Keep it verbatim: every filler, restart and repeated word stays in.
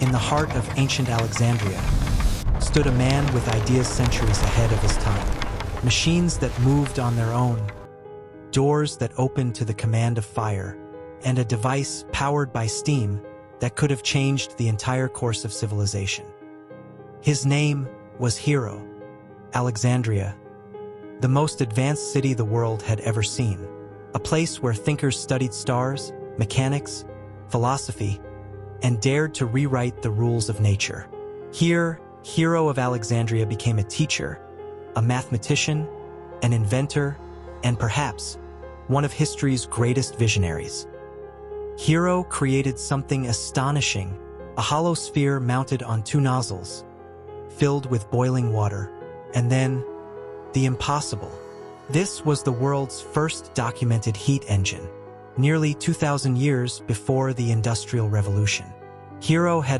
In the heart of ancient Alexandria stood a man with ideas centuries ahead of his time. Machines that moved on their own, doors that opened to the command of fire, and a device powered by steam that could have changed the entire course of civilization. His name was Hero, Alexandria, the most advanced city the world had ever seen, a place where thinkers studied stars, mechanics, philosophy, and dared to rewrite the rules of nature. Here, Hero of Alexandria became a teacher, a mathematician, an inventor, and perhaps one of history's greatest visionaries. Hero created something astonishing, a hollow sphere mounted on two nozzles, filled with boiling water, and then, the impossible. This was the world's first documented heat engine, nearly two thousand years before the Industrial Revolution. Hero had